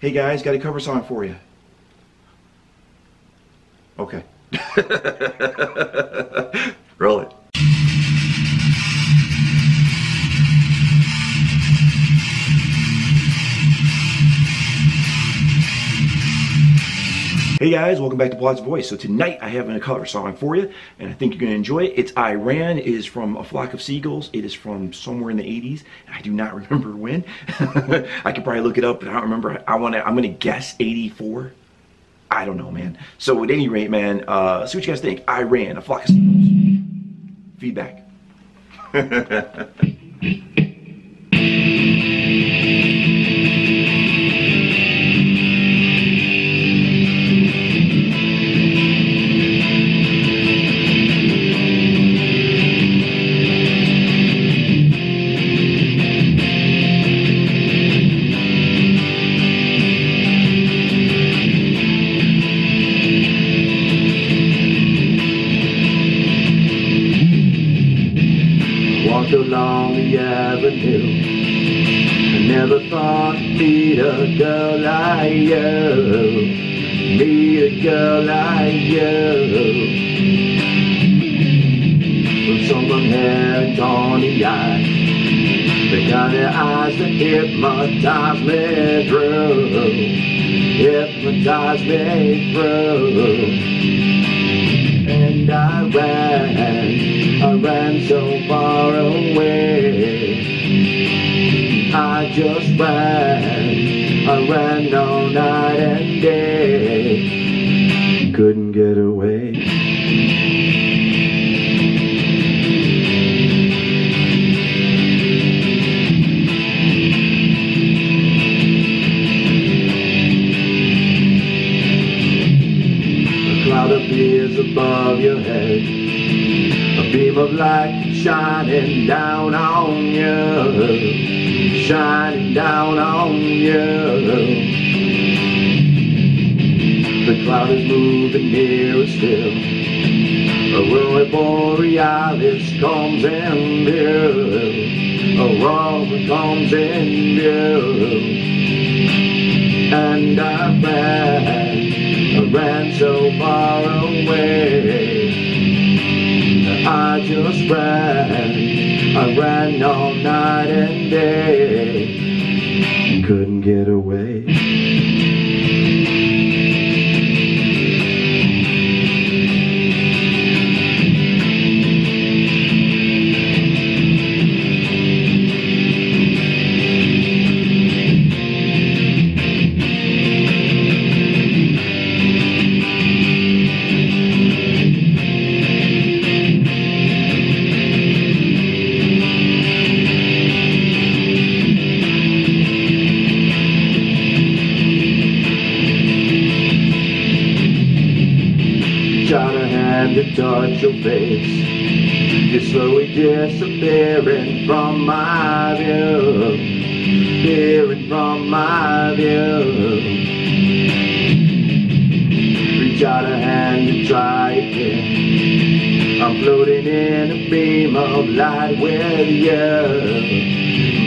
Hey guys, got a cover song for you. Okay. Roll it. Hey guys, welcome back to PlotsVoice. So tonight I have a cover song for you, and I think you're going to enjoy it. It's I Ran. It is from A Flock of Seagulls. It is from somewhere in the 80s. I do not remember when. I could probably look it up, but I don't remember. I'm going to guess 84. I don't know, man. So at any rate, man, see what you guys think. I Ran, A Flock of Seagulls. Feedback. Along the avenue, I never thought I'd meet a girl like you, meet a girl like you. With someone had tawny eyes, the kind of eyes that hypnotize me through, hypnotize me through. And I ran so far away. I just ran. I ran all night and day. Couldn't get away. A cloud appears above your head. A beam of light shining down on you, shining down on you. The cloud is moving nearer still. Aurora Borealis comes in view. Aurora comes in view. And I ran so far away. I just ran, I ran all night and day, couldn't get away. To touch your face, you're slowly disappearing from my view, disappearing from my view. Reach out a hand and try again. I'm floating in a beam of light with you,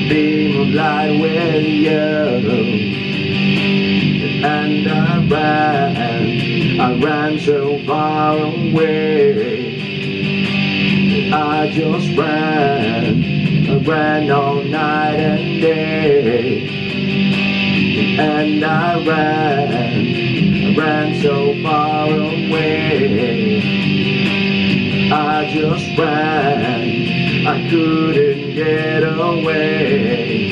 beam of light with you. And I ran so far away. I just ran. I ran all night and day. And I ran so far away. I just ran. I couldn't get away.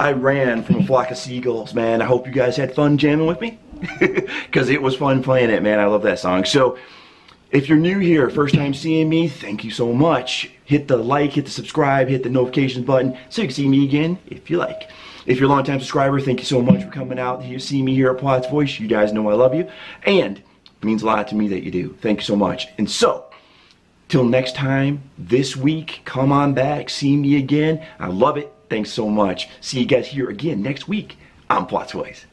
I ran from A Flock of Seagulls, man. I hope you guys had fun jamming with me, because it was fun playing it, man. I love that song. So If you're new here, first time seeing me, thank you so much. Hit the like, hit the subscribe, hit the notifications button so you can see me again if you like. If you're a long-time subscriber, thank you so much for coming out here, seeing me here at PlotsVoice. You guys know I love you, and it means a lot to me that you do. Thank you so much. And so, till next time, this week, come on back, see me again. I love it. Thanks so much. See you guys here again next week on PlotsVoice.